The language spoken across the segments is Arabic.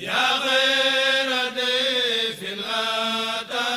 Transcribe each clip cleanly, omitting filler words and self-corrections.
يا غير ضيف الأتى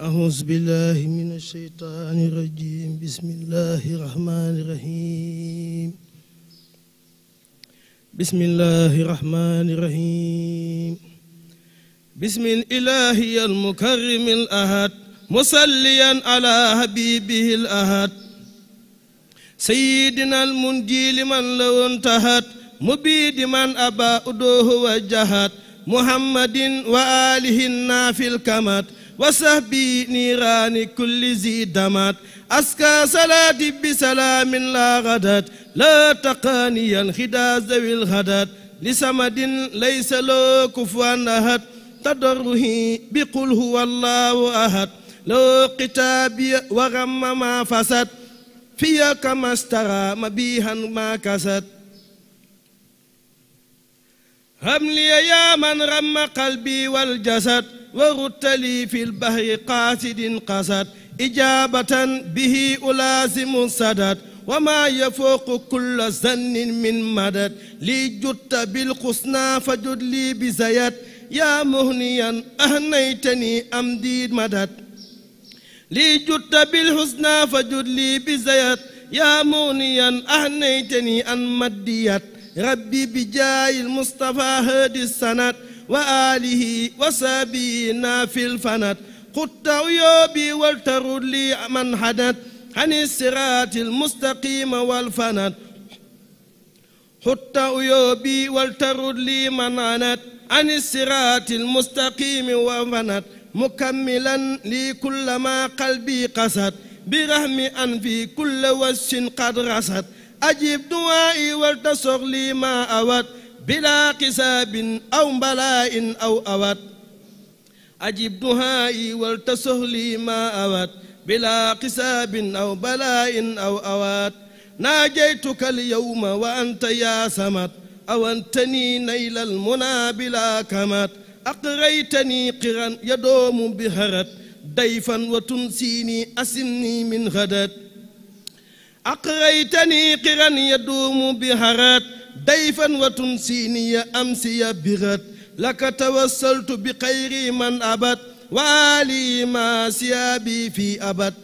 أعوذ بالله من الشيطان الرجيم. بسم الله الرحمن الرحيم. بسم الله الرحمن الرحيم. بسم الإله المكرم الأحد، مصليا على حبيبه الأحد، سيدنا المنجي لمن لو انتهت، مبيد من أبى أدوه وجهت، محمد وآله النافي الكمد، وصحبي نيران كل ذي دمت، أسكى صلاتي بسلام لا غدت، لا تقانيا خدا ذوي الغدت، لسمد ليس له كفوا أحد، تضره بقل هو الله أحد، لو كتابي وغم ما فسد، فيا كما استرى مبيها ما كسد. هم لي يا من رم قلبي والجسد، وردت لي في البحر قاصد قصد، إجابة به ألازم سدد، وما يفوق كل زن من مدد، لي جدت بالحسنى فجد لي بزيد، يا مهنيا أهنيتني أمديد مدد، لي جدت بالحسنى فجد لي بزيد، يا مهنيا أهنيتني أن مديت، ربي بجاي المصطفى هادي السند، وآله وصابينا في الفند، قدت عيوبي والترد لي من حدد، عن الصراط المستقيم والفند، حتى عيوبي والترد لي من عند، عن الصراط المستقيم والفند، مكملا لي كل ما قلبي قصد، برحم أنفي كل وش قد رصد، أجيب دعائي والتصغ لي ما أود، بلا قساب أو بلاء أو أود، أجيب دعائي والتصغ لي ما أود، بلا قساب أو بلاء أو أود، ناجيتك اليوم وأنت يا سمت، أونتني نيل المنى بلا كمت، أقريتني قرا يدوم بهرت، ضيفا وتنسيني أسني من غدت، أقريتني قرا يدوم بهرات، ضيفا وتنسيني أمسي بغت، لك توسلت بخير من أبت، وآلي ما سيابي في أبت،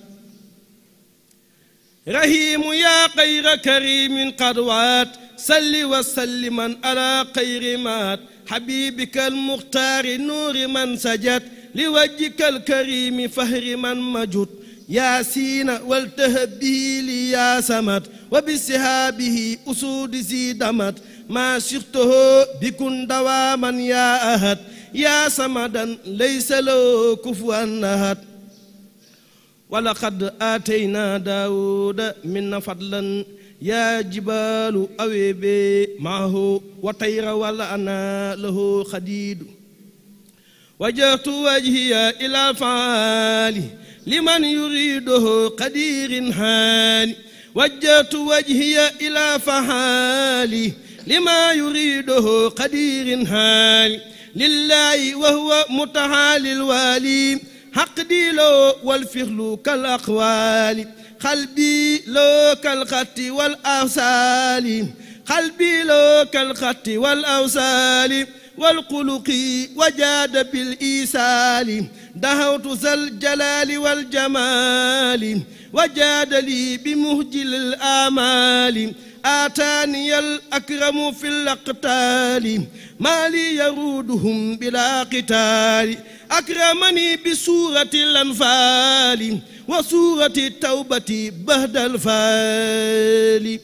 رحيم يا خير كريم قد وعد، سل وسلما على خير مات، حبيبك المختار نور من سجد، لوجهك الكريم فهر من مجد، يا سينا والتهبي لي يا سمت، وبسهابه أسود زي دمت، ما شفته بكن دواما يا أهد، يا سمدا ليس له كفوا أحد، ولقد آتينا داود منا فضلا، يا جبال أوبي معه، وطير ولأنا له خديد، وجهت وجهي إلى الفعال لمن يريده قدير حالي، وجهت وجهي إلى فحالي لما يريده قدير حالي، لله وهو متعالي الوالي، حقدي له والفخر كالأقوال، قلبي له كالخط والأوصال، قلبي له كالخط والأوصال، والقلق وجاد بالإيصال، دهوت ذا الجلال والجمال، وجاد لي بمهجل الآمال، آتاني الأكرم في الأقتال، ما لي يرودهم بلا قتال، أكرمني بسورة الأنفال، وسورة التوبة بعد الفال،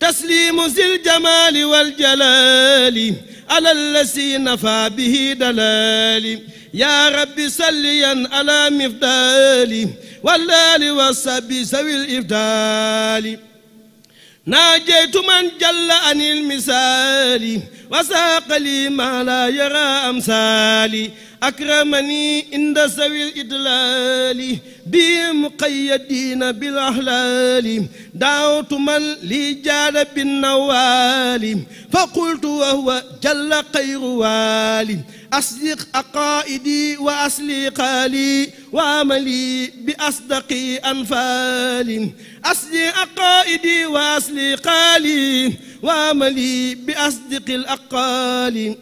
تسليم ذي الجمال والجلال، على الذي نفع به دلالي، يا رب صليا على مفدالي، والآل والصحب سوي الإفدال، ناجيت من جل عن المثال، وساق لي ما لا يرى أمثالي، أكرمني عند سوي الإدلال، بمقيدين بالأحلال، دعوت من لي جاد بالنوال، فقلت وهو جل خير والي، أصدق أقائدي وأصلي قالي، وعملي بأصدق أنفالي، أصدق أقائدي وأصلي قالي، وعملي بأصدق الأقالي،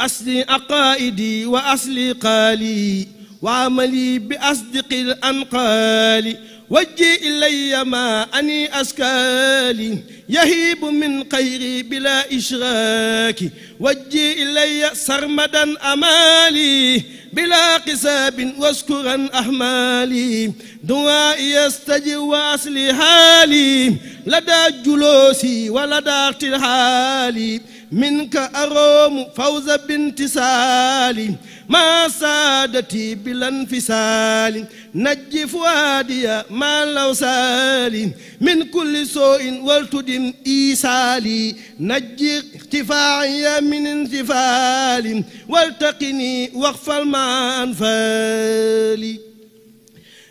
أصلي أقائدي وأصلي قالي، وعملي بأصدق الأنقال وجه إلي ما أني أسكالي يهيب من خيري بلا إشراك وجه إلي سرمدا أمالي بلا قساب واسكرا أحمالي دعائي يستجب وأصلي حالي لدى جلوسي ولدى اقترحالي منك أروم فوز بانتصالي ما سادتي بلا انفصال نجي فؤادي ما لو سالي من كل سوء والتدم إيسالي نجي اختفاعي من انتفالي والتقني وقف المنفالي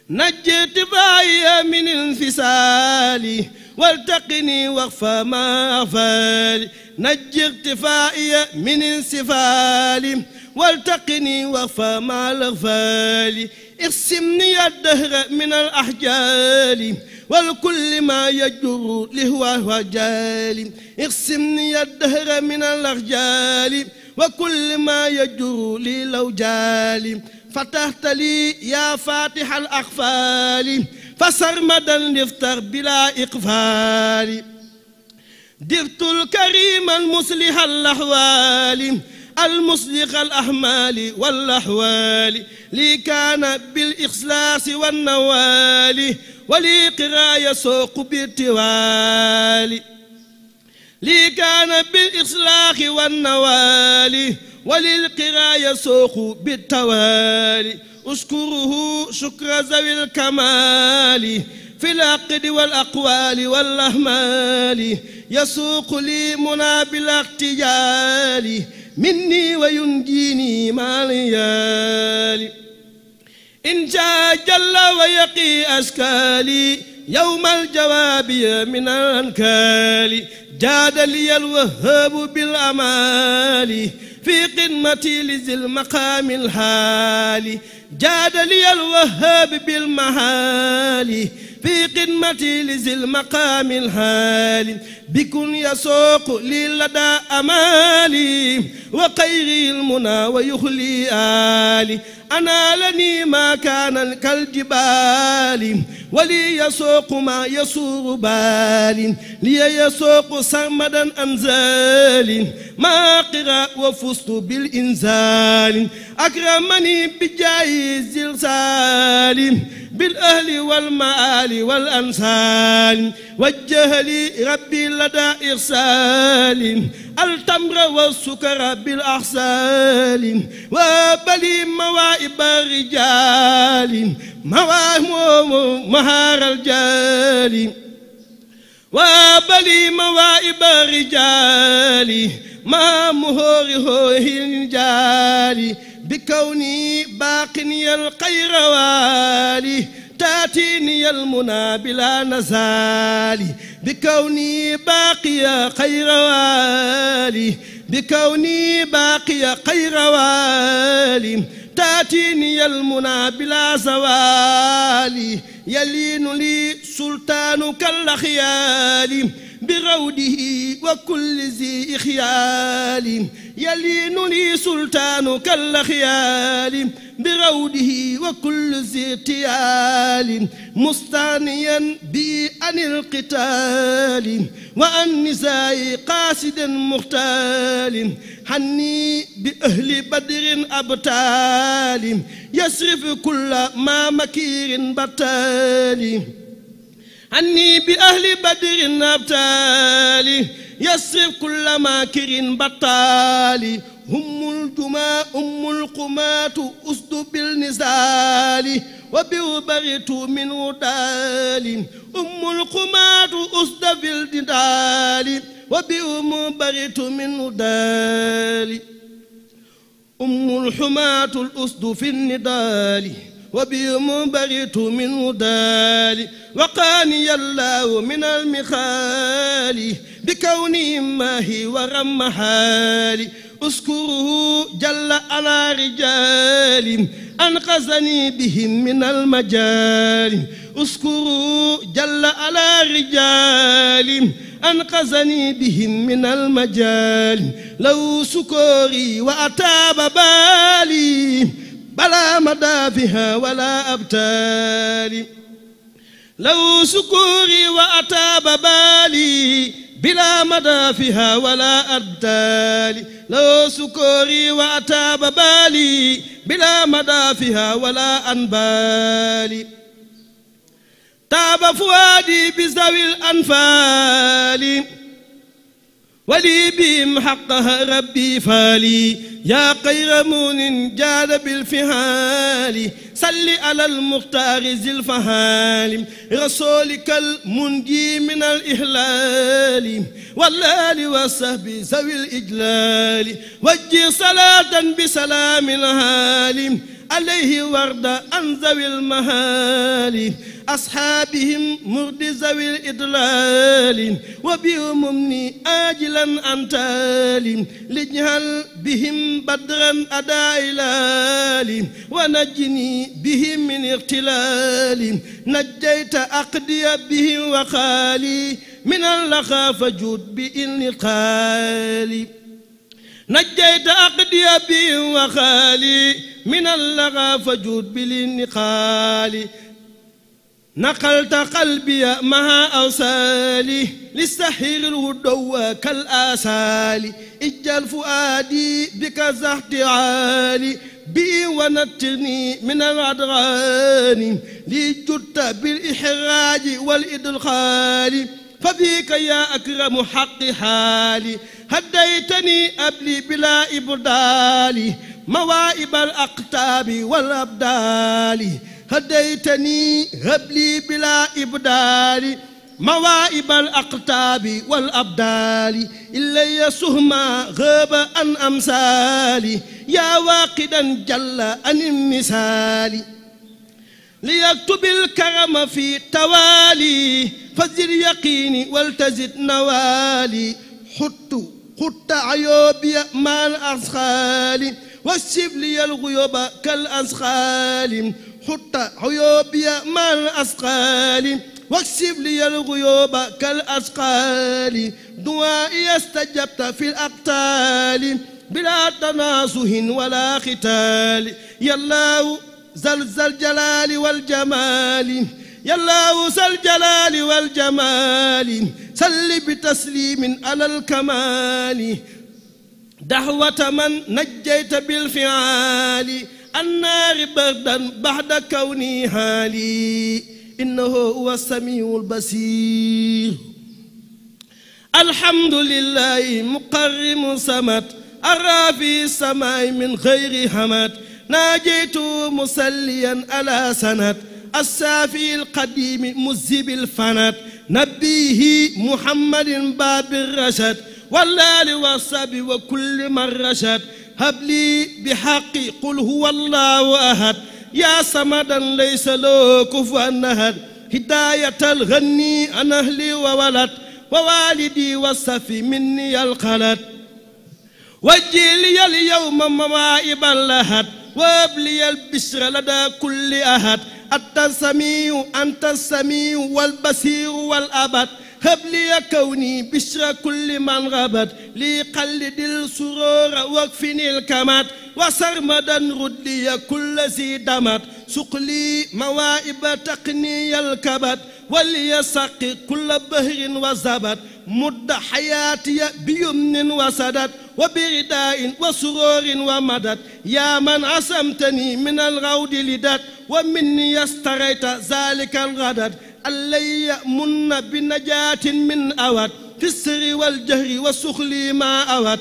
نجي اختفاعي من انفصالي والتقني وقف ما أفعل نجي اختفائي من انسفالي والتقني وقف ما الأغفال اقسمني الدهر من الأحجال والكل ما يجر لهو رجال اقسمني الدهر من الأحجال وكل ما يجر لي لو جالي فتحت لي يا فاتح الأقفال فسرمدا لفتر بلا إقفال درت الكريم المصلح الأحوال المصدق الأحمال والأحوال لي كان بالإخلاص والنوال ولي قراية سوق بالتوالي لي كان بالإخلاص والنوال وللقراء يسوق بالتوالي أشكره شكر ذوي الكمال في العقد والأقوال والأهمال يسوق لي منى بالاغتيال مني وينجيني ما ليالي إن جاء جل ويقي أشكالي يوم الجواب من الأنكال جاد لي الوهاب بالأمال في قمتي لذي المقام الحالي جاد لي الوهاب بالمحالي في قمتي لذي المقام الحالي بكن يسوق لي لدى أمالي وخيري المنى ويخلي آلي أنالني ما كان كالجبال ولي يسوق ما يسور بالي لي يسوق سرمدا أنزال ما قرأ وفزت بالإنزال أكرمني بجاي الزلزال بالأهل والمآل والأنسال وجه لي ربي لدى إرسال التمر والسكر بالأحسال وبلي موائب الرجال مواهم مهار الجال وبلي موائب الرجال ما مهوره الجال بكوني باقني الخير والي تاتيني المنى بلا نزال بكوني باقي خير والي بكوني باقي خير والي تاتيني المنى بلا زوال يلين لي سلطانك الخيال بروده وكل ذي خيال يلين لي سلطانك الخيال بروده وكل ذي اغتيال مستانيا بي عن القتال وعن نزاع قاصد مختال حني بأهل بدر أبطال يصرف كل ما مكير بطال حني بأهل بدر أبطال يصرف كل ماكر بطال هم الجماء أم القمات أسد بالنزال وبربرت من ودال أم القمات أسد بالنزال وبربرت من ودال أم الحماة الأسد في النضال وبربرت من ودال وقاني الله من المخال بكوني ماهي ورم حالي أشكره جل على رجال أنقذني بهم من المجال أشكره جل على رجال أنقذني بهم من المجال لو سكوري وأتاب بالي بلا مدافها ولا أبتال لو سكوري وأتاب بالي بلا مدافها ولا أبتال لو سكوري وأتاب بالي بلا مدافها ولا أنبال تاب فؤادي بذوي الأنفال ولي بهم حقها ربي فالي يا خير مؤمن جاد بالفهال صل على المختار ذي الفهال رسولك المنجي من الإهلال والآل والصحب ذوي الإجلال وجه صلاة بسلام الهال عليه ورد عن ذوي المهال أصحابهم مرد ذوي الإضلال وبهم أمني آجلا أن تالي لجهل بهم بدرا أداء لالي ونجني بهم من اغتلال نجيت أقدي بهم وخالي من اللقى فجود بإنقالي نجيت أقدي بهم وخالي من اللقى فجود بالإنقالي نقلت قلبي مع أوصالي للسحير الودو كالآسالي اجعل فؤادي بك زحت عالي بي ونتني من العدغان لجدت بالإحراج والإدخال فبيك يا أكرم حق حالي هديتني أبلي بلا إبدالي مواهب الأقطاب والأبدال هديتني هبلي بلا إبدال مواهب الأقطاب والأبدال إلي سهما غاب عن أمثالي يا واقدا جل عن المثال ليكتب الكرم في توالي فزر يقيني والتزد نوالي حط عيوبي مع الأسخال واسيب لي الغيوب كالأسخال حط عيوبي مع الأسقال واكسب لي الغيوب كالأسقال دعائي استجبت في الأقتال بلا تناصه ولا ختال يا الله ذا الجلال والجمال يا الله ذا الجلال والجمال صل بتسليم على الكمال دعوة من نجيت بالفعال النار بردا بعد كوني حالي إنه هو السميع البصير الحمد لله مقرم صمت الرافي السماء من غير حمد ناجيت مصليا على سند السافي القديم مذهب الفند نبيه محمد باب الرشد والآل والصحب وكل من رشد هب لي بحقي قل هو الله أحد يا صمدا ليس له كفوا أحد هداية الغني عن أهلي وولد ووالدي والصفي مني الخلد وجه لي اليوم مواهب الأحد وهب لي البشر لدى كل أحد أنت السميع أنت السميع والبصير والأبد هب لي كوني بشرى كل من غبت لي قلد السرور واكفني الكمات وسرمدا رد لي كل ذي دمت سق لي مواهب تقني الكبت ولي سقي كل بهر وزبد مد حياتي بيمن وسدد وبرداء وسرور ومدد يا من عصمتني من الغود لدت ومني استريت ذلك الغدد اللي يأمن بنجاة من أود في السر والجهر والسخل ما أود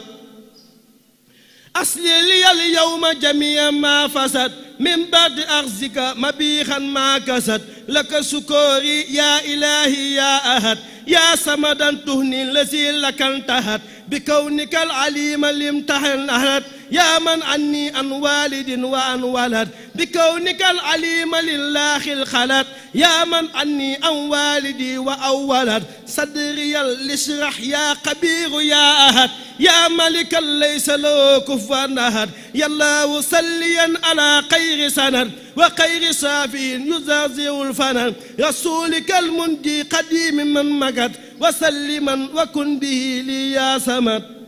أصل لي اليوم جميع ما فسد من بعد أخذك مبيخا ما كسد لك شكوري يا إلهي يا أحد يا صمدا تهني الذي لك انتهت بكونك العليم الامتحن أحد يا من عني عن والد وعن ولد بكونك العليم لله الخلد يا من عني عن والدي وأولد صدري الاشرح يا قبير يا أحد يا ملك ليس له كفوا أحد يا الله صليا على خير سند وخير صافي يزازع الفنن رسولك المنجي قديم من مكت وسلما وكن به لي يا صمد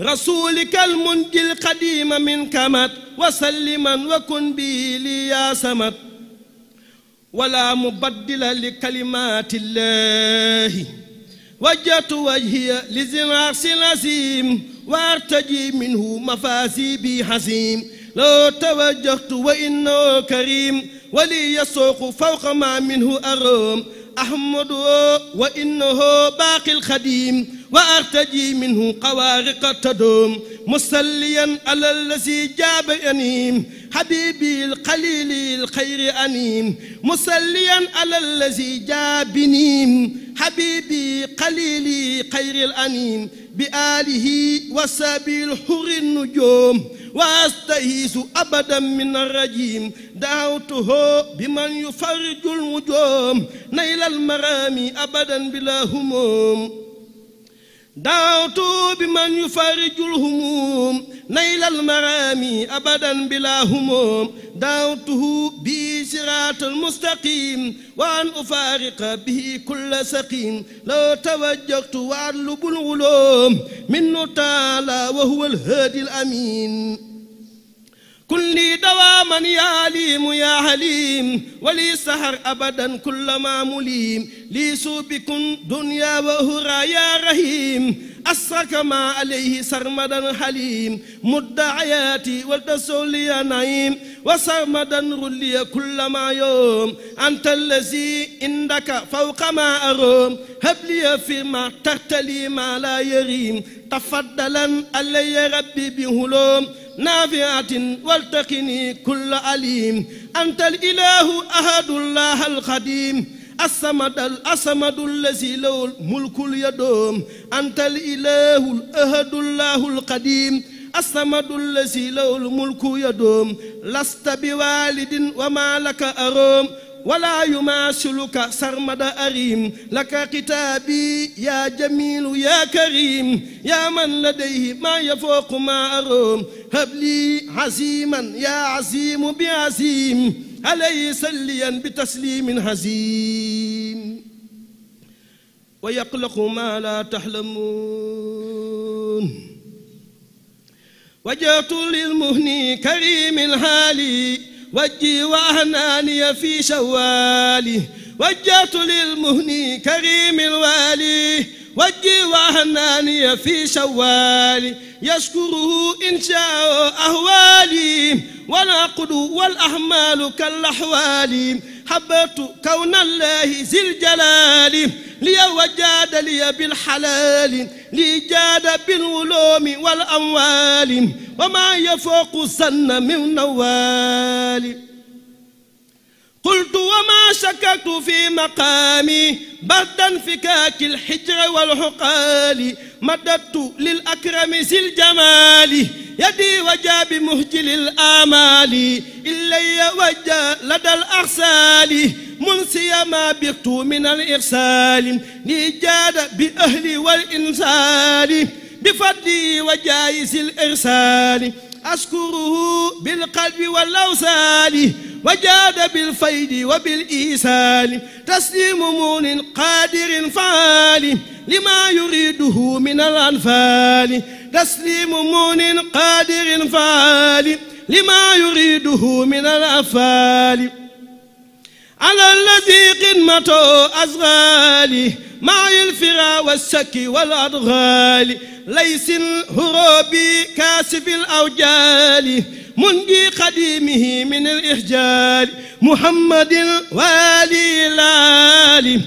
رسولك المنجي القديم من كمت وسلما وكن به لي يا سمت ولا مبدل لكلمات الله وجهت وجهي لزناس نسيم وارتجي منه مفازي بي حسيم لو توجهت وإنه كريم ولي يسوق فوق ما منه أروم أحمد وإنه باقي الخديم وأرتجي منه قوارق تدوم مصليا على الذي جاب أنيم حبيبي القليل الخير أنيم مصليا على الذي جابنيم حبيبي قليلي خير الأنيم بآله وسبي الحر النجوم وأستهيس أبدا من الرجيم دعوته بمن يفرج الوجوم نيل المرامي أبدا بلا هموم دعوت بمن يفرج الهموم نيل المرامي أبدا بلا هموم دعوته بصراط المستقيم وأن أفارق به كل سقيم لو توجهت وأطلب العلوم منه تعالى وهو الهادي الأمين كن لي دواما يا عليم يا حليم ولي سحر أبدا كلما مليم لي سوبكن دنيا وهرى يا رحيم أسرك ما عليه سرمدا حليم مد عياتي والتسولي نعيم وسرمدا رلي كلما يوم أنت الذي عندك فوق ما أروم هب لي فيما ترتلي ما لا يريم تفضلا علي ربي بهلوم نافعة والتقني كل عليم أنت الإله أحد الله القديم الصمد الأصمد الذي له الملك اليدوم أنت الإله الأحد الله القديم الصمد الذي له الملك يدوم لست بوالد وما لك أروم ولا يماثلك سرمد أريم لك كتابي يا جميل يا كريم يا من لديه ما يفوق ما أروم هب لي عزيما يا عزيم بعزيم عليه سليا بتسليم هزيم ويقلق ما لا تحلمون وجهت للمهني كريم الحالي وجهي وأهناني في شوالي وجهت للمهني كريم الوالي وجهي وأهناني في شوالي يشكره إن شاء أهوالي والعقد والأحمال كالأحوال حبت كون الله ذي الجلال لي وجاد لي بالحلال لي جاد بالولوم والأموال وما يفوق سن من نوال قلت وما شككت في مقامي بعد انفكاك الحجر والحقال مددت للأكرم ذي الجمال يدي وجاب مهجل الآمال إلي وجا لدى الأرسال منسي ما بقت من الإرسال لجاد بأهلي والإنسان بفضلي وجائز الإرسال أشكره بالقلب والأوصال وجاد بالفيد وبالإيصال تسليم مون قادر فعال لما يريده من الأنفال تسليم مون قادر فعال لما يريده من الأفعال على الذي قمته أزغالي مع الفرا والسكي والأضغال ليس الهروبي كاسف الأوجال منجي قديمه من الإحجال محمد والي العالم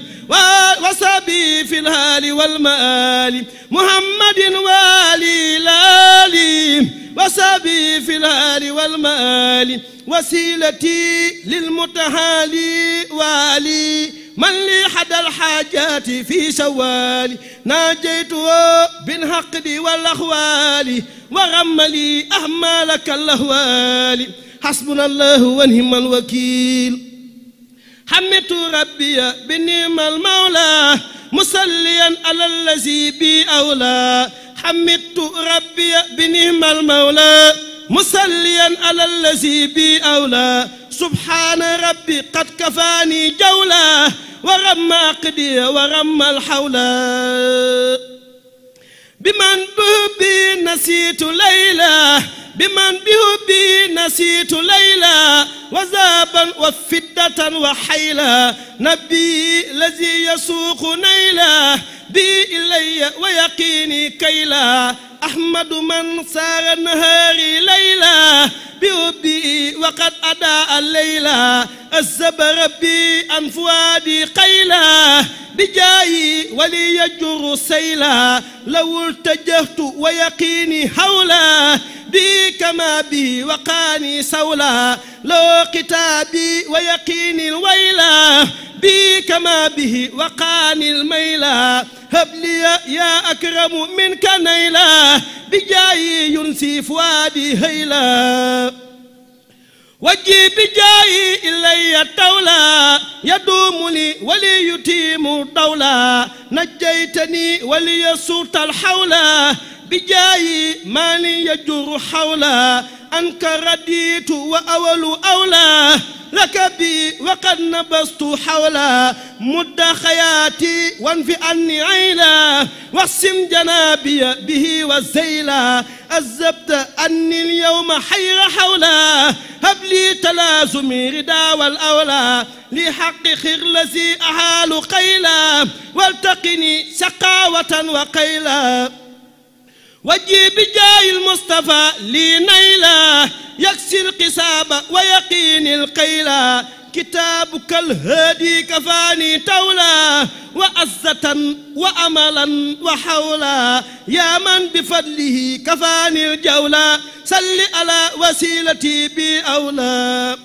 وصبي في الهال والمآل محمد والي العالم وسبي في الهال والمآل وسيلتي للمتحالي والي من لي حدى الحاجات في شوالي ناجيته بالحقد والأخوال وغم لي أهمالك الأهوال حسبنا الله ونعم الوكيل حمدت ربي بنعم المولى مصليا على الذي بي أولى حمدت ربي بنعم المولى مصليا على الذي بي أولى سبحان ربي قد كفاني جولا ورمى أقدي ورمى الحولا بمن بحبي نسيت ليلى بمن بحبي نسيت ليلى وذهبا وفدة وحيلا نبي الذي يسوق نيلا بي إلي ويقيني كيلا أحمد من سار نهاري ليلا بحبي وقد أداء الليلا أذهب ربي عن فؤادي قيلا بجاي ولي يجر سيلا لو التجهت ويقيني هولا بي كما بي وقاني سولا لو كتابي ويقيني الويلا بي كما به وقاني الميلا هب لي يا أكرم منك نيلا بجاي ينسي فؤادي هيلا وجي بجاي إلي الدولة يدوم لي ولي يتيم الدولة نجيتني ولي سرت الحولة بجاي مالي يجر حولة أنك رديت وأول أولى لك بي وقد نبست حولا مد خياتي وانفي عني عيلا واقسم جنابي به والزيلا أذبت أني اليوم حير حولا هب لي تلازمي ردا والأولى لحق خرلزي أحال قيلا والتقني شقاوة وقيلا وجي بجاي المصطفى لي نيلا يكسي القساب ويقيني القيلا كتابك الهادي كفاني تولا وأزة وأملا وحولا يا من بفضله كفاني الجولا سل على وسيلتي بأولى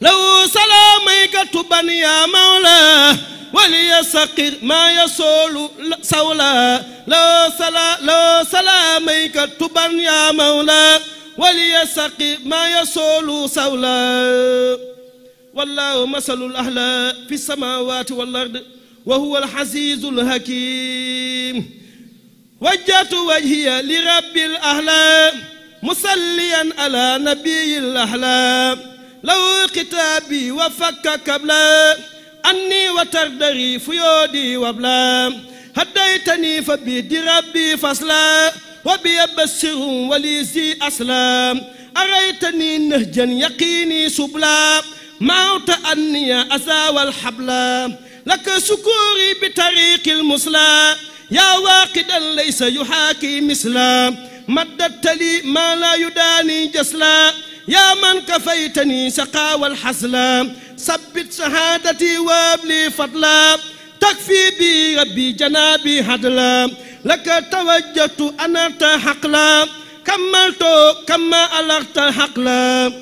لو سلاميك تبن يا مولا وليسقر ما يصول سولا لو سلاميك تبن يا مولا وليسقر ما يصول سولا والله مثل الأعلى في السماوات والأرض وهو العزيز الحكيم وجهت وجهي لرب الأعلى مصليا على نبي الأعلى لو كتابي وفك كبلا أني وتردري فيودي وبلا هديتني فبيد ربي فصلا وبيبصر وليزي أسلام أريتني نهجا يقيني سبلا موت أني أزاوى الحبلا لك سكوري بطريق المسلا يا واقدا ليس يحاكي مثلا مددت لي ما لا يداني جسلا يا من كفيتني سقا والحسلا ثبت شهادتي وابلي فضلا تكفي بي ربي جنابي هدلا لك توجهت أنرت حقلا كملت كما ألغت حقلا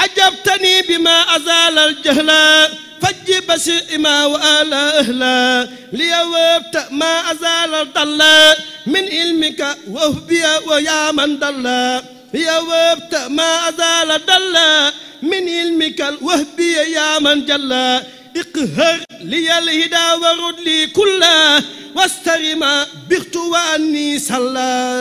أجبتني بما أزال الجهلا فج بشر ما وآل أهلا ليوبت ما أزال الضلا من علمك وهبيا ويا من ضلا ليوبت ما أزال الضلا من علمك الوهبي يا من جلا اقهر لي الهدى ورد لي كلا واستر ما بغت واني صلى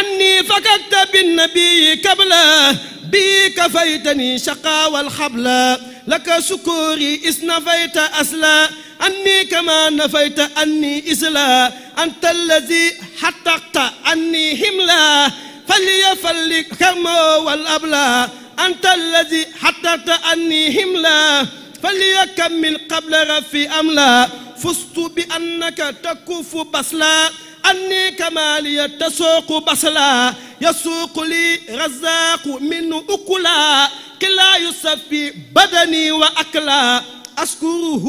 اني فككت بالنبي قبلا بي كفيتني شقا والحبلا لك شكوري إذ نفيت أسلا أني كما نفيت أني إسلا أنت الذي حققت أني هملا فليفلك كما والأبلا أنت الذي حققت أني هملا فليكمل قبل رفي أملا فزت بأنك تكف بصلا أني كما لي تسوق بصلا يسوق لي رزاق منه أكلا كلا يصفي بدني وأكلا أشكره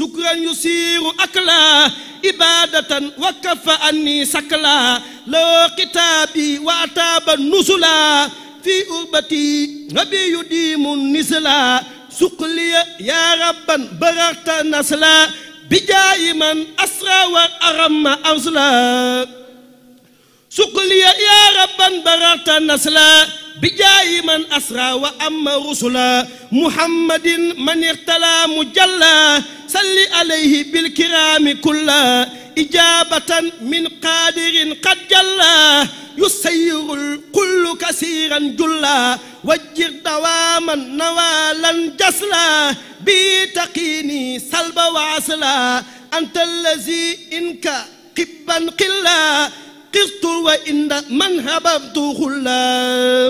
شكرا يسير أكلا إبادة وكف أني سكلا لو كتابي وأتاب النزلا في أربتي ربي يديم النزلا سقلي يا ربا بررت نسلا بجاي من أسرى وأرم أرسلا سقلي يا ربا بررت نسلا بجاي من أسرى وأما رسلا محمد من اغتلى مجلا صل عليه بالكرام كلا إجابة من قادر قد جلا يسير الكل كثيرا جلا وجر دواما نوالا جسلا بتقيني سلب وعسلا أنت الذي إنك قبا قلا قصت وإن من هببت خلا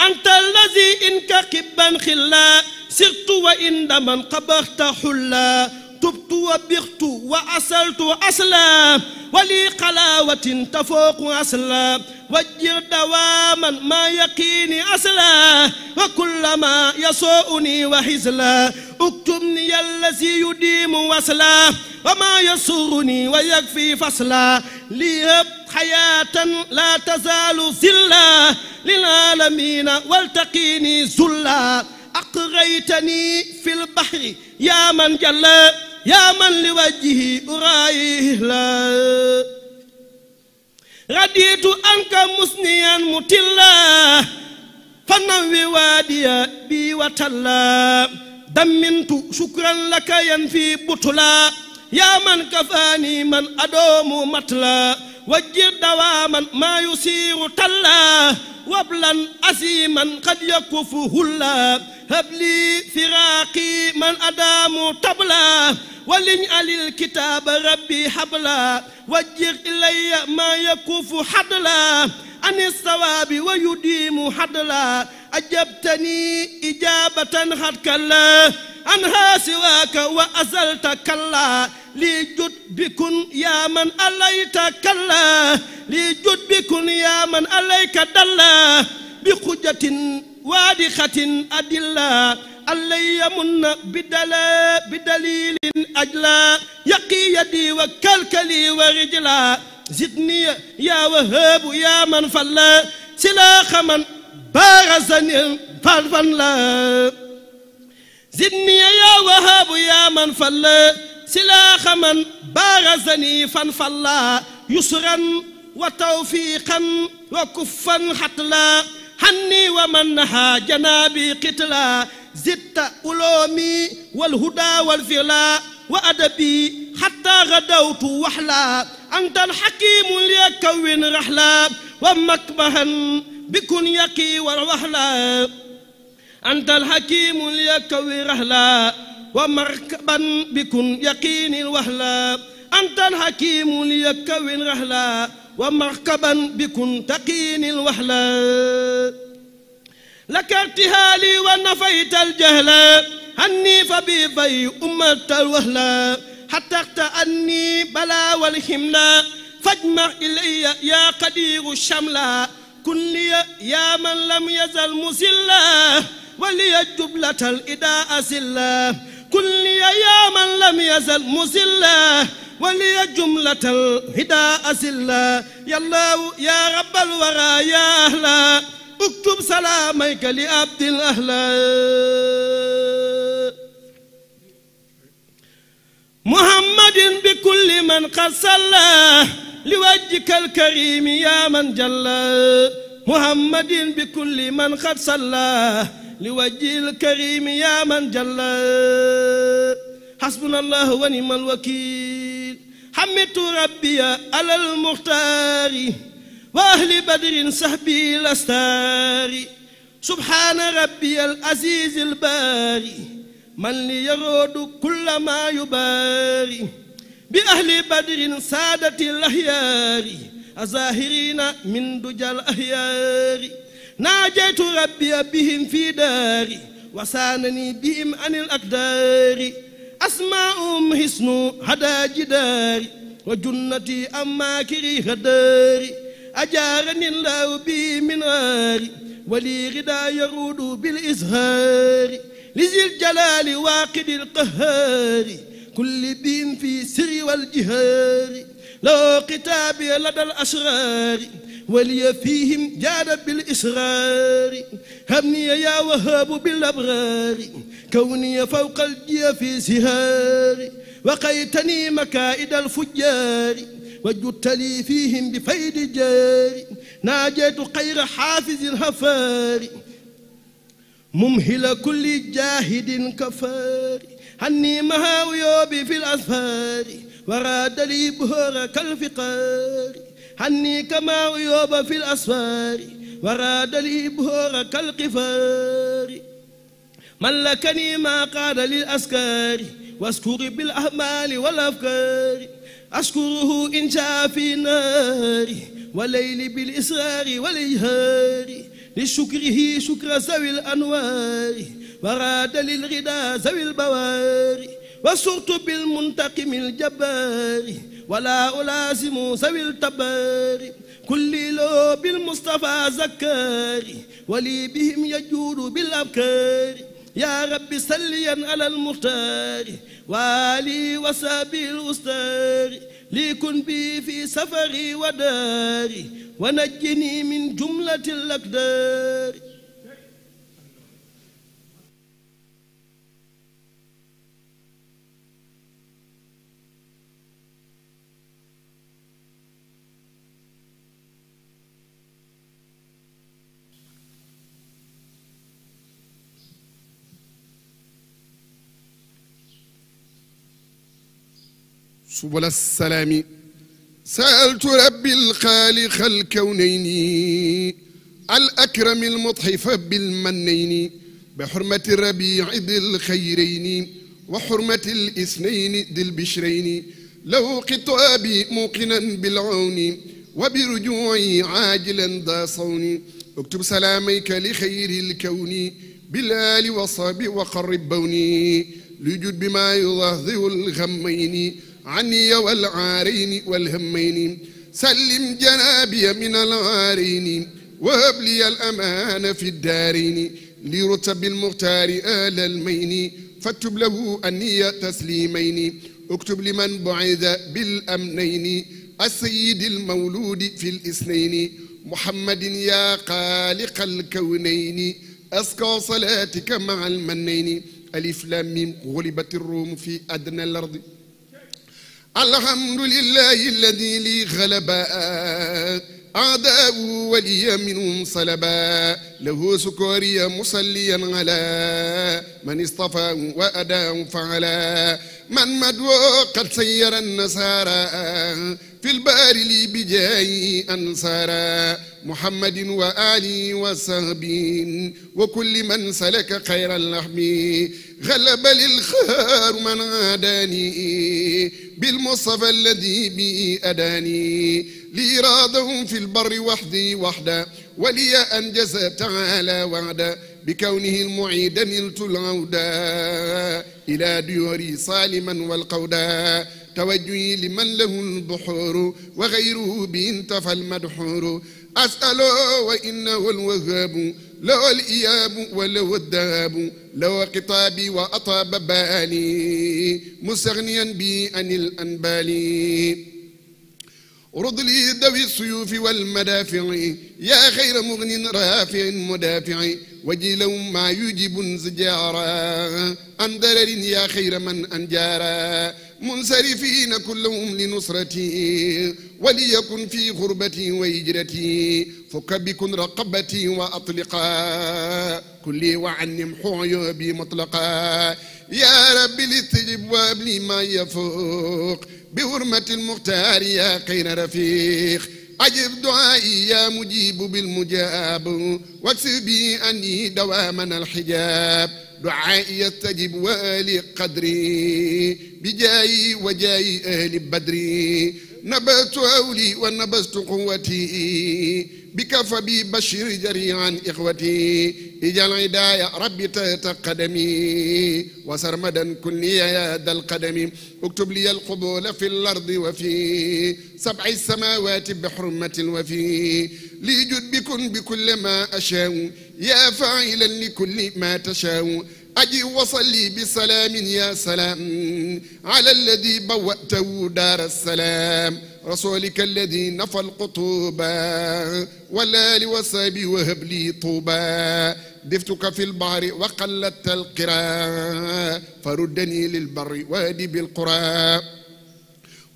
أنت الذي إنك قبا خلا سرت وإن من قبحت حلا تبت وبخت وأصلت أصلا ولي قلاوة تفوق أصلا وجر دواما ما يقيني أصلا وكلما يسوءني وحزلا اكتمني الذي يديم وصلا وما يسرني ويكفي فصلا لي حياة لا تزال ذلا للعالمين والتقيني ذلا أقريتني في البحر يا من جل يا من لوجهي أرايه لا رديت أنك مسنيا متلا فنوي واديا بي وتلا دمنت شكرا لك ينفي بطلا يا من كفاني من أدوم متلا وجر دواما ما يسير تلا وبلا أزيما قد يكفه الله هب لي فراقي من أدام طبلا ولن علي الكتاب ربي حبلا وجر إلي ما يكف حدلا عن الصواب ويديم حدلا أجبتني إجابة قد كلا عنها سواك وأزلت كلا لجد بكن يا من عليك كلا لجد بكن يا من عليك دلا بحجة وادخة أدلا علي من بدليل أجلا يقي يدي وكلكلي ورجلا زدني يا وهاب يا من فلا سلاخ من بارزني فلا زدني يا وهاب يا من فلا سلاخ من بارزني فلا يسرا وتوفيقا وكفا حتلا حني ومن نهى جنابي قتلا زدت ألومي والهدى والفلا وأدبي حتى غدوت وحلا أنت الحكيم ليكون رحلا ومكبها بكن يقي ووحلا أنت الحكيم ليكون رحلا ومركبا بكن يقين وحلا أنت الحكيم ليكون رحلا ومركبا بكن تقين وحلا لك ارتهالي ونفيت الجهل هني فبي أمة الوهلة حتى اختأني بلا والحملة فاجمع إلي يا قدير الشملة كن لي يا من لم يزل مسلا ولي جبلة الإداء سلا كن لي يا من لم يزل مسلا ولي جملة الهداء سلا يا الله يا رب الورى يا أهلا اكتب سلامك لعبد الأهلا محمد بكل من قد صلى لوجهك الكريم يا من جلى محمد بكل من قد صلى لوجه الكريم يا من جلى حسبنا الله ونعم الوكيل حمدت ربي على المختار وأهل بدر صحبي الأستار سبحان ربي العزيز الباري من ليرود كل ما يباري بأهل بدر سادة الأخيار الظاهرين من دجى الأخيار ناجيت ربي بهم في داري وسانني بهم عن الأقدار أسماؤهم حسن هدى جداري وجنتي أما كريه داري أجارني الله بي من غاري ولي غدا يرود بالإزهار لذي الجلال واقد القهار كل بين في سر والجهار لو كتابي لدى الأشرار ولي فيهم جاد بالإسرار همني يا وهاب بالأبرار كوني فوق الجي في سهار وقيتني مكائد الفجار وجدت لي فيهم بفيد جاري ناجيت خير حافظ هفاري ممهل كل جاهد كفار هني مهاويوبي في الأسفار وراد لي بهور كالفقار هني كماويوب في الأسفار وراد لي بهور كالقفار ملكني ما قاد للأسكار واشكر بالأعمال والأفكار أشكره إن جاء في ناري وليل بالإسرار والإجهار لشكره شكر ذوي الأنوار وراد للغدا ذوي البوار وصرت بالمنتقم الجبار ولا ألازم ذوي التبار كل لو بالمصطفى زكاري ولي بهم يجود بالأبكار يا رب سليا على المختار والي وسابي الأستار ليكن بي في سفري وداري ونجني من جملة الأقدار. سبل السلام سألت ربي الخالق الكونين الأكرم المضحف بالمنين بحرمة الربيع ذي الخيرين وحرمة الاثنين ذي البشرين لو قط أبي موقنا بالعون وبرجوعي عاجلا ذا صون اكتب سلاميك لخير الكون بالآل وصاب وقرب بوني ليجد بما يظهر الغمين عني والعارين والهمين سلم جنابي من العارين وهب لي الأمان في الدارين لرتب المختار آل المين فاكتب له أني تسليمين اكتب لمن بعد بالأمنين السيد المولود في الاثنين محمد يا خالق الكونين أسقى صلاتك مع المنين ألف لام ميم غلبت الروم في أدنى الأرض الحمد لله الذي لي غلبا أعداء ولي منهم صلبا له سكوريا مصليا على من اصطفى وأداه فعلا من مدوى قد سير النصارى في البار لي بجاي أنصارا محمد وآله وصحبه وكل من سلك خير اللحم غلب للخير من عاداني بالمصطفى الذي به أداني لإرادهم في البر وحدي وحدا ولي أنجز تعالى وعدا بكونه المعيد نلت العودا إلى ديوري صالما والقودا توجهي لمن له البحور وغيره بانتفى المدحور أسأله وإنه الوهاب لو الإياب ولو الذهاب لو قطابي وأطاب بالي مستغنيا بي عن الأنبال رد لي ذوي السيوف والمدافع يا خير مغن رافع مدافع وجلهم ما يجب انزجارا عن ضرر يا خير من أنجارا منصرفين كلهم لنصرتي وليكن في غربتي وهجرتي فك بكن رقبتي وأطلقا كلي وعني امحو عيوبي مطلقا يا رب لتجب وهب لي ما يفوق بحرمة المختار يا خير رفيق أجب دعائي يا مجيب بالمجاب واكسب بي أني دواما الحجاب دعائي يستجب وآل قدري بجاي وجاي أهل بدري نبذت أولي ونبذت قوتي بك فبي بشر جري عن إخوتي اجعل عدايا ربي تحت قدمي وسرمدا كن لي يا ذا القدم اكتب لي القبول في الأرض وفي سبع السماوات بحرمة الوفي ليجد بكن بكل ما أشاء يا فاعلا لكل ما تشاء أجي وصلي بسلام يا سلام على الذي بوأته دار السلام رسولك الذي نفى القطوبا والآل وصحبه وهب لي طوبا دفتك في البحر وقلت القراء فردني للبر وادي بالقراء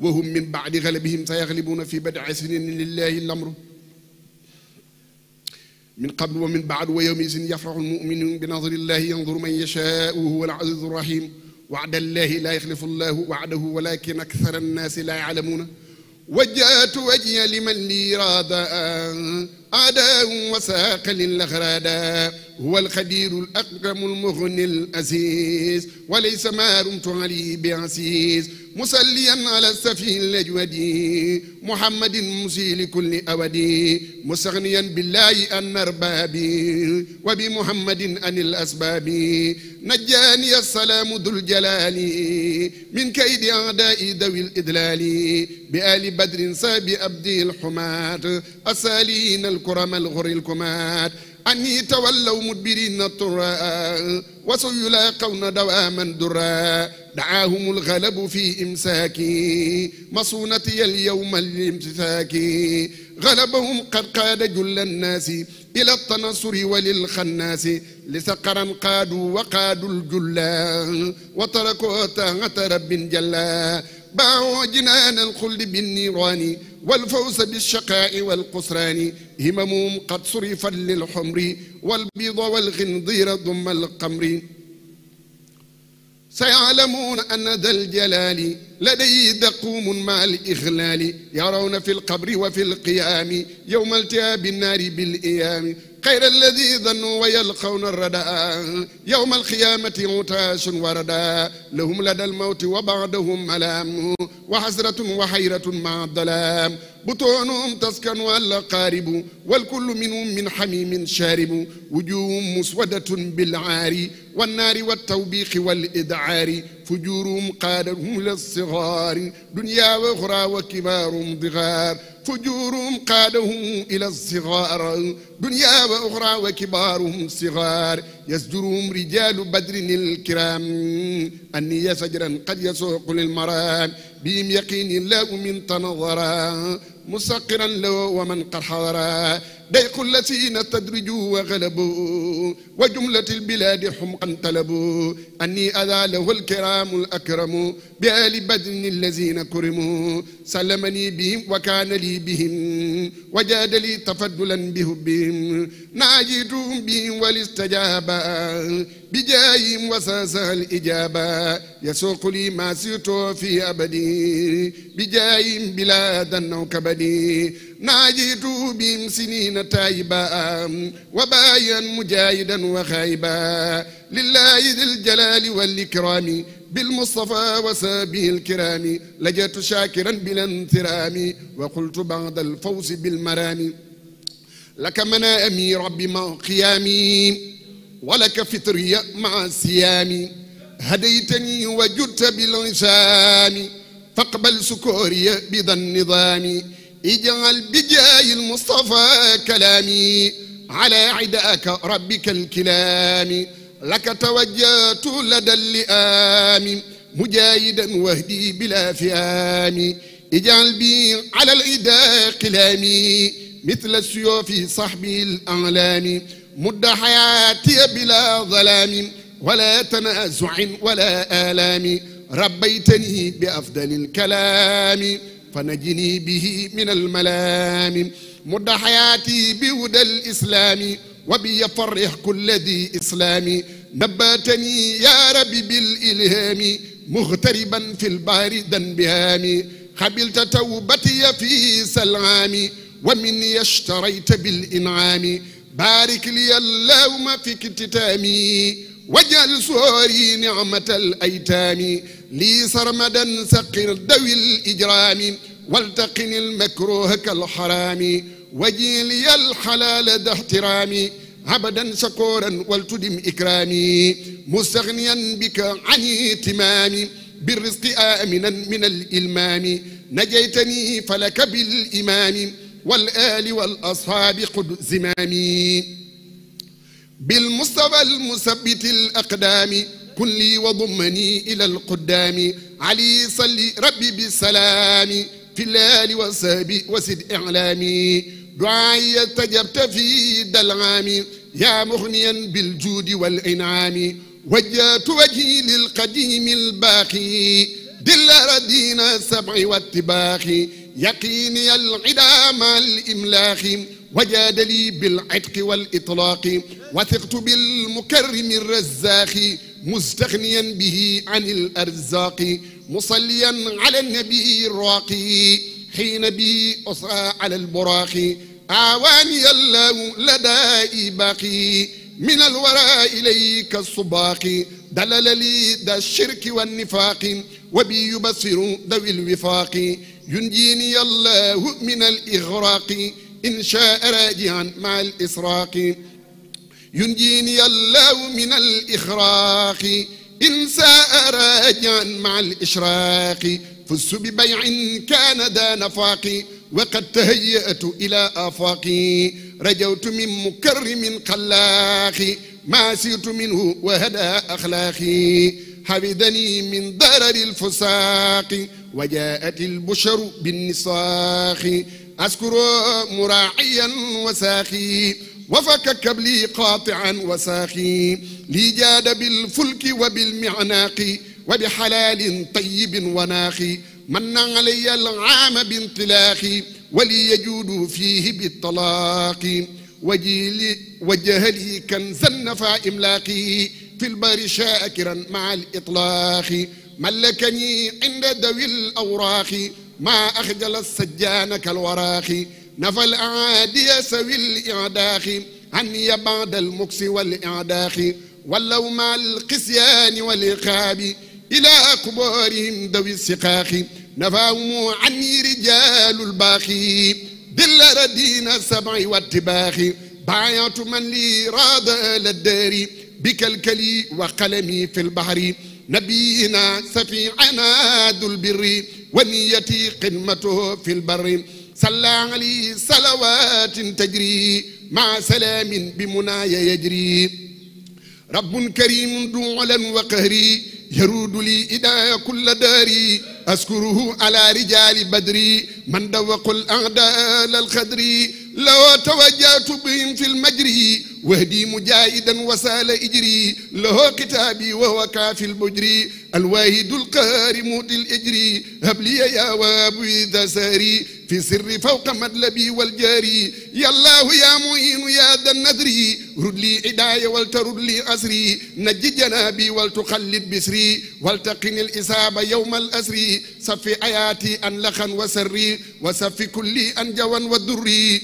وهم من بعد غلبهم سيغلبون في بدع سنين لله الأمر من قبل ومن بعد ويومئذ يفرح المؤمنون بنظر الله ينظر من يشاء وهو العزيز الرحيم وعد الله لا يخلف الله وعده ولكن أكثر الناس لا يعلمون وجهت وجهي لمن لي رادا عداء وساق للأخرادا هو الخدير الأكرم المغني الأسيس وليس ما رمت عليه بعسيس مسليا على السفيه الأجودي محمد مسيل كل أودي مستغنيا بالله أن أربابي وبمحمد أن الأسباب نجاني السلام ذو الجلال من كيد أعداء ذوي الإدلال بآل بدر ساب أبدي الحماة السالين الكرم الغر الكمات أني تولوا مدبرين الطراء وسيلاقون دواما درا دعاهم الغلب في إمساكي مصونتي اليوم الامتساكي غلبهم قد قاد جل الناس إلى التنصر وللخناس لسقرا قادوا وقادوا الجلا وتركوا طاعة رب جلا باعوا جنان الخلد بالنيران والفوز بالشقاء والقسران هممهم قد صرفت للحمر والبيض والغنضير ضم القمر سيعلمون أن ذا الجلال لديه دقوم مع الإخلال يرون في القبر وفي القيام يوم التهاب النار بالإيام خير الذي ظنوا ويلقون الرداء يوم القيامة عتاش وردا لهم لدى الموت وبعدهم ملام وحسرة وحيرة مع الظلام بطونهم تسكن والأقارب والكل منهم من حميم شارب وجوه مسودة بالعار والنار والتوبيخ والإدعار فجورهم قادهم للصغار دنيا وأخرى وكبارهم ضغار فجورهم قادهم إلى الصغار دنيا وأخرى وكبارهم صغار يزجرهم رجال بدر الكرام أني شجرا قد يسوق للمرام بهم يقين الله من تنظرا مسقرا له ومن قد حضرا ديق الذين تدرجوا وغلبوا وجملة البلاد حمقا طلبوا أني أذى له الكرام الأكرم بآل بدر الذين كرموا سلمني بهم وكان لي بهم وجاد لي تفضلا بهم ناجيتهم بهم والاستجابة بجاهم وساسها الإجابة يسوق لي ما سرت في أبدي بجاهم بلا دن وكبدي ناجيت بهم سنين تائبا وبايا مجاهدا وخايبا لله ذي الجلال والإكرام بالمصطفى وسابه الكرام لجأت شاكرا بلا انثرام وقلت بعد الفوز بالمرام لك منامي ربي مع قيامي ولك فطري مع صيامي هديتني وجدت بالعصام فاقبل سكوري بذا النظام اجعل بجاه المصطفى كلامي على عداك ربك الكلام لك توجهت لدى اللئام مجاهدا واهدي بلا فئام اجعل بي على العدا قلامي مثل السيوف صحبي الأعلام مد حياتي بلا ظلام ولا تنازع ولا آلام ربيتني بأفضل الكلام فنجني به من الملام مد حياتي بهدى الإسلام وبي فرح كل ذي إسلام نباتني يا ربي بالإلهام مغتربا في البحر ذنبهام قبلت توبتي في سلامي ومني اشتريت بالإنعام بارك لي اللهم في كتتامي واجعل سهري نعمة الأيتام لي سرمدا سقر ذوي الإجرام والتقني المكروه كالحرام واجعل لي الحلال ذا احترامي عبدا شكورا والتدم إكرامي مستغنيا بك عن اهتمامي بالرزق آمنا من الإلمام نجيتني فلك بالإمام والآل والأصحاب قد زمامي بالمصطفى المثبت الأقدام كن لي وضمني إلى القدام علي صلي ربي بالسلام في الليل والسهب وسد إعلامي دعائي استجبت في دلعامي يا مغنيا بالجود والإنعام وجهت وجهي للقديم الباقي دل ردين السبع والتباقي يقيني العدا مع الإملاق وجاد لي بالعتق والإطلاق وثقت بالمكرم الرزاق مستغنيا به عن الأرزاق مصليا على النبي الراقي حين به أسعى على البراق أعواني الله لدائي باقي من الورى إليك الصباق دلل لي ذا الشرك والنفاق وبي يبصر ذوي الوفاق ينجيني الله من الإغراق إن شاء راجعا مع الإسراق ينجيني الله من الإخراق إن ساء راجعا مع الإشراق فز ببيع كان ذا نفاق وقد تهيأت إلى آفاقي رجوت من مكرم خلاقي ما سرت منه وهدى أخلاقي حفظني من ضرر الفساق وجاءت البشر بالنساق أذكر مراعيا وساقي وفك كبلي قاطعا وساقي لي جاد بالفلك وبالمعناق وبحلال طيب وناقي من علي العام بانطلاقي ولي يجود فيه بالطلاق وجهلي كنزا نفع إملاقي في البر شاكرا مع الإطلاق ملكني عند ذوي الأوراق ما أخجل السجان كالوراق نفى الأعادي سوي الإعداق عني بعد المكس والإعداق ولو مع القسيان والإقاب إلى قبورهم ذوي السقاق نفاهم عني رجال الباقي دل ردين السبع والتباخ بايعت من لي راد للدار بكلكلي وقلمي في البحر نبينا سفيعنا ذو البر ونيتي قمته في البر صلى عليه صلوات تجري مع سلام بمنايا يجري رب كريم ذو علن وقهري يرود لي إذا كل داري أذكره على رجال بدري من دوق الأعداء للخدري لو توجهت بهم في المجري وهدي مجاهدا وسال إجري له كتابي وهو كافي البجري الواهد القهار موت الإجري هب لي يا وابي ذا ساري في سر فوق مدلبي والجاري يا الله يا معين يا ذا النذري رد لي عداي ولترد لي أسري نجي جنابي ولتخلد بسري ولتقن الإصابة يوم الأسري صفي آياتي أنلخا وسري وصفي كل أنجوا والدري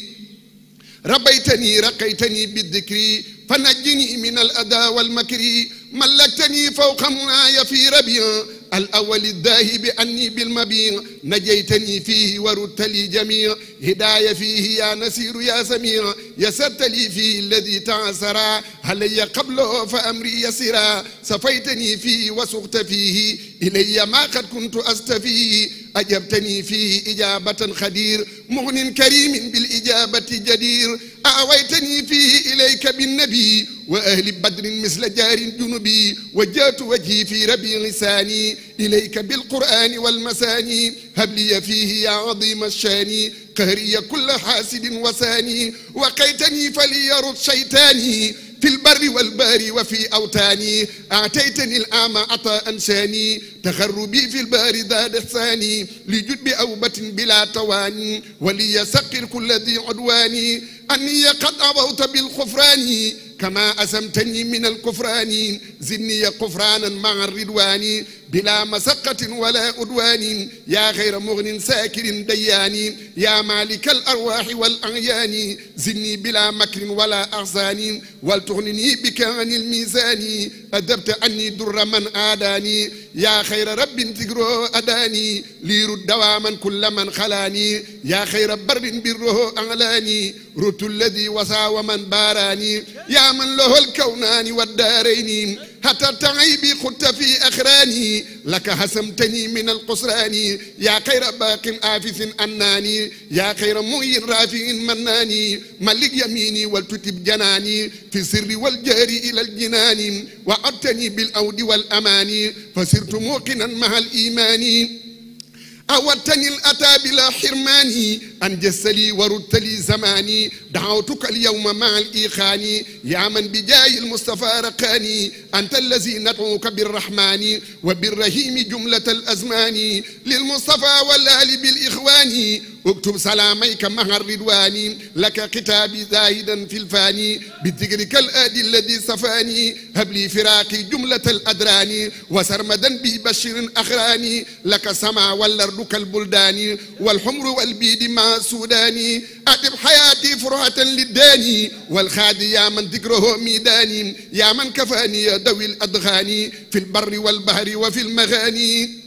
ربيتني رقيتني بالذكر فنجني من الأذى والمكر ملكتني فوق مناي في ربيع الأول الذاهب أني بالمبيع نجيتني فيه وردت لي جميع هداية فيه يا نسير يا سميع يسرت لي فيه الذي تعسرا هلي قبله فأمري يسرا صفيتني فيه وسقت فيه إلي ما قد كنت أستفيه أجبتني فيه إجابة خدير مغن كريم بالإجابة جدير أعويتني فيه إليك بالنبي وأهل بدر مثل جار جنبي وجهت وجهي في ربيع لساني إليك بالقرآن والمساني هب لي فيه يا عظيم الشاني قهري كل حاسد وساني وقيتني فليرد شيطاني في البر والبار وفي أوتاني أعتيتني الأعمى عطاء أنساني تخربي في البار ذا إحساني لجد بأوبة بلا تواني وليسقر كل ذي عدواني أني قد أبوت بالخفران كما أسمتني من الكفران زني كفرانا مع الردوان بلا مسقة ولا أدوان يا غير مغن ساكر ديان يا مالك الأرواح والأعيان زني بلا مكر ولا أحسان ولتغنني بك عن الميزان أدبت عني در من آداني يا خير رب تجرو أداني ليرد دواما كل من خلاني يا خير بر بره أعلاني رت الذي وسع ومن باراني يا من له الكونان والدارين حتى تعيبي خدت في أخراني لك حسمتني من القصران يا خير باق آفث أناني يا خير معين رافع مناني ملك يميني والتتب جناني في السر والجهر إلى الجنان وعدتني بالأود والأمان فصرت موقنا مع الإيمان أودتني الأتى بلا حرماني أنجزت لي وردت لي زماني دعوتك اليوم مع الإيخان يا من بجاي المصطفى رقاني أنت الذي ندعوك بالرحمن وبالرحيم جملة الأزمان للمصطفى والآل بالإخوان اكتب سلاميك مع الردوان لك كتابي زاهدا في الفاني بذكرك الآدي الذي صفاني هب لي فراقي جملة الأدران وسرمدا به بشر أخراني لك سما والأرض كالبلدان والحمر والبيد مع السوداني أدب حياتي فرحة للداني والخادي يا من ذكره ميداني يا من كفاني يا دوي الأدغاني في البر والبحر وفي المغاني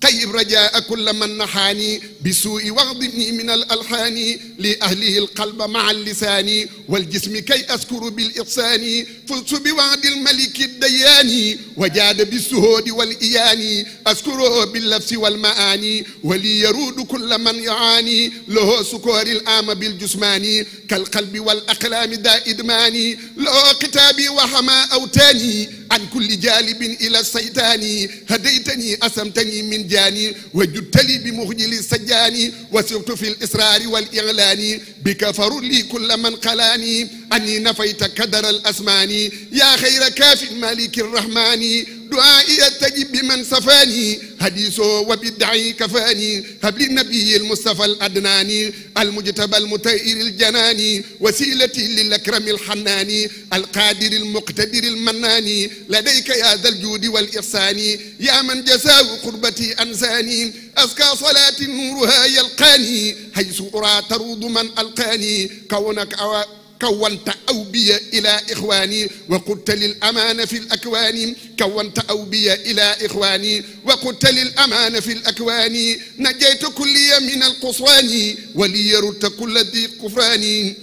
طيب رجاء كل من نحاني بسوء واغضبني من الألحان لأهله القلب مع اللسان والجسم كي أذكر بالإحسان فلت بوعد الملك الدياني وجاد بالسهود والإياني أذكره باللفس والمعاني ولي يرود كل من يعاني له سكور الآم بالجسماني كالقلب والأقلام دا إدماني له كتابي وحما أوتاني عن كل جالب إلى الشيطان هديتني أسمتني من جاني وجدت لي بمخجل السجاني وسرت في الإصرار والإعلان بكفر لي كل من قلاني أني نفيت كدر الأسماني يا خير كاف مالك الرحمن دعائي يستجب بمن صفاني حديثه وبدعي كفاني هب لي النبي المصطفى الأدناني المجتبى المطهر الجناني وسيلتي للأكرم الحناني القادر المقتدر المناني لديك يا ذا الجود والإحسان يا من جزاه قربتي أنساني أزكى صلاة نورها يلقاني حيث أرى تروض من ألقاني كونك كونت أوبية إلى إخواني وقلت للأمان في الأكوان كونت أوبية إلى إخواني وقلت للأمان في الأكوان نجيت كلي من القصوان وليرت كل ذي الكفران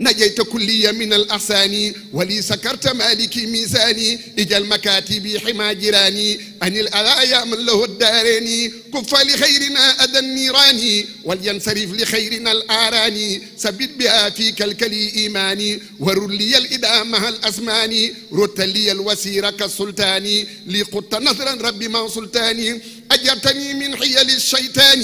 نجيت كلي من الأحسان ولي سكرت مالك ميزاني اجل مكاتبي حما جيراني أن الألايا من له الدارين كف لخيرنا أذى النيران ولينصرف لخيرنا الآراني ثبت بها فيك الكلي إيماني ور لي الإدام مع الأسماني رت لي الوسير كالسلطاني لي قدت نظرا ربي مع سلطاني أجرتني من حيل الشيطان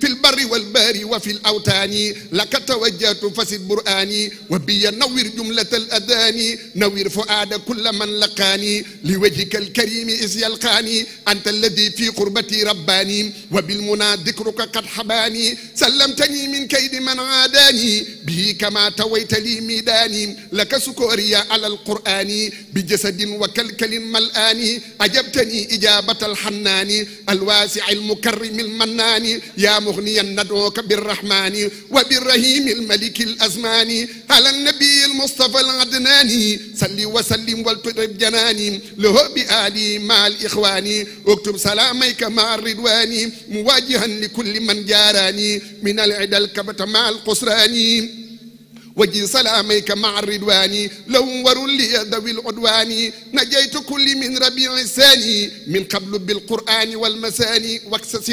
في البر والبار وفي الأوتان لك توجهت فسد برآني وبي نور جملة الأذان نور فؤاد كل من لقاني لوجهك الكريم إذ يلقاني أنت الذي في قربتي رباني وبالمنى ذكرك قد حباني سلمتني من كيد من عاداني به كما تويت لي ميداني لك سكوري على القرآن بجسد وكلكل ملآني أجبتني إجابة الحنان الواسع المكرم المنان يا مغنيا ندعوك بالرحمن وبالرحيم الملك الأزمان على النبي المصطفى العدناني صلي وسلم والترب جناني له بآلي مع الإخوان اكتب سلاميك مع الردوان مواجها لكل من جاراني من العدى الكبت مع القسراني وجي سلاميك مع الردوان لو ور لي ذوي العدوان نجيت كل من ربيع الثاني من قبل بالقرآن والمساني واكسس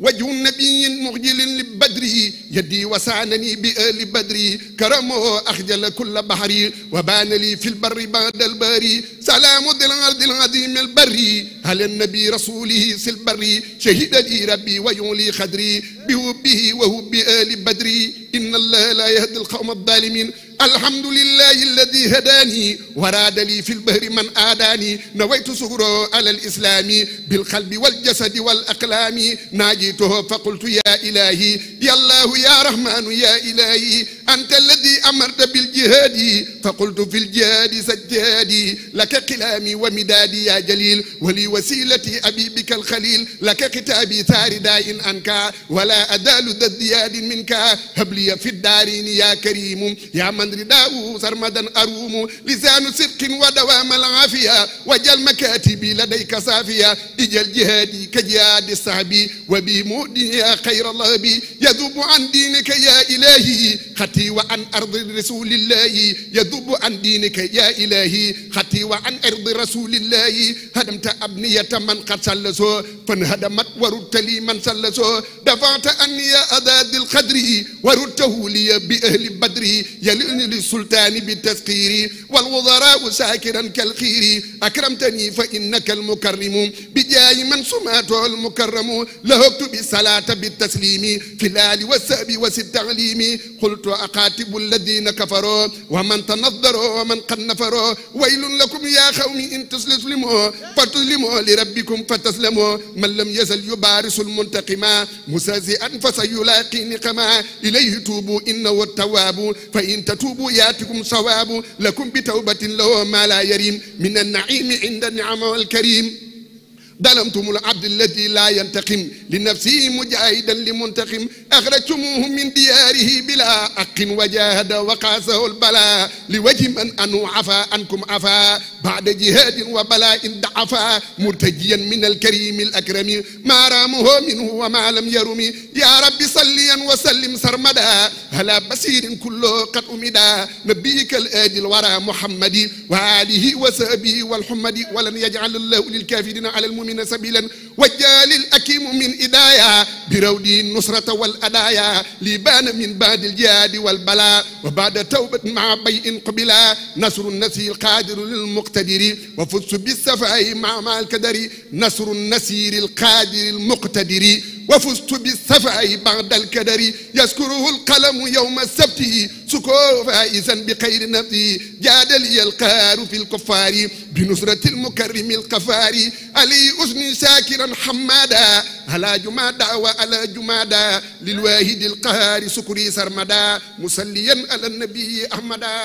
وجه النبي مغجل لبدري يدي وسعنني بآل بدري كرمه أخجل كل بحري وبان لي في البر بعد البري سلام ذي العرض العظيم البري هل النبي رسوله في البر شهد لي ربي ويولي خدري بهبه وهب آل بدري إن الله لا يهدي القوم الظالمين الحمد لله الذي هداني وراد لي في البهر من آداني نويت سهره على الإسلام بالقلب والجسد والأقلام ناجيته فقلت يا إلهي يا الله يا رحمن يا إلهي أنت الذي أمرت بالجهاد فقلت في الجهاد سجادي لك كلامي ومدادي يا جليل ولي وسيلتي أبي بك الخليل لك كتابي ثار داء أنك ولا أزال ذا ازدياد منك هب لي في الدارين يا كريم يا من رداءه سرمدا أروم لسان صدق ودوام العافية وجل مكاتبي لديك صافية اجل جهادي كجهاد الصحبي وبمؤدي يا خير الله بي يذوب عن دينك يا إلهي خطي وعن أرض رسول الله يذوب عن دينك يا إلهي خطي وعن أرض رسول الله هدمت أبنية من قد سلسوا فانهدمت وردت لي من سلسوا دفعت أني يا أذاد القدر وردته لي بأهل بدري يلئني للسلطان بالتسخير والوزراء ساكرا كالخير أكرمتني فإنك المكرم بجاه من سمعته المكرم له اكتب الصلاة بالتسليم في الآل والساب والتعليم قلت أقاتب الذين كفروا ومن تنصر نضروا ومن قد نفروا ويل لكم يا قوم إن تسلموا فتسلموا لربكم فتسلموا من لم يزل يبارس المنتقما مسازئا فسيلاقي نقما إليه توبوا إنه التواب فإن تتوبوا ياتكم صواب لكم بتوبة له ما لا يريم من النعيم عند النعم الكريم ظلمتم العبد الذي لا ينتقم لنفسه مجاهدا لمنتقم أخرجتموه من دياره بلا حق وجاهد وقاسه البلاء لوجه من أنه عفا عنكم عفا بعد جهاد وبلاء دعفا مرتجيا من الكريم الأكرم ما رامه منه وما لم يرم يا رب صليا وسلم سرمدا على بصير كله قد أمدا نبيك الآجل ورا محمد وآله وصحبه والحمد ولن يجعل الله للكافرين على المؤمنين من سبيلا وجال الأكيم من إدايا برودي النصرة والأدايا لبان من بعد الجهاد والبلاء وبعد توبة مع بيء قبلا نصر النسير القادر للمقتدر وفز بالسفاء مع الكدر نصر النسير القادر المقتدر وفزت بالسفاء بعد الكدر يذكره القلم يوم السبت سكور فائزا بخير نفسي جاد لي القهار في الكفار بنصرة المكرم القفار علي أثني شاكرا حمادا على جمادى وعلى جمادى للواحد القهار سكري سرمدا مسليا على النبي أحمدا.